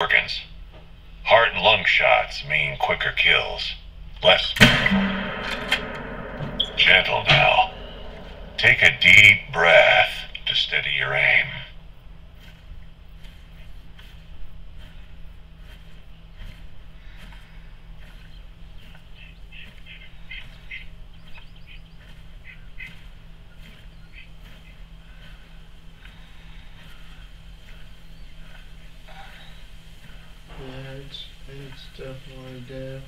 organs. Heart and lung shots mean quicker kills. Less gentle now. Take a deep breath to steady your aim. It's definitely dead.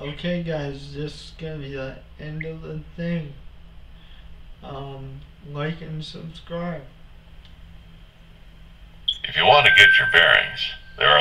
Okay guys, this is gonna be the end of the thing. Like and subscribe. If you want to get your bearings, there are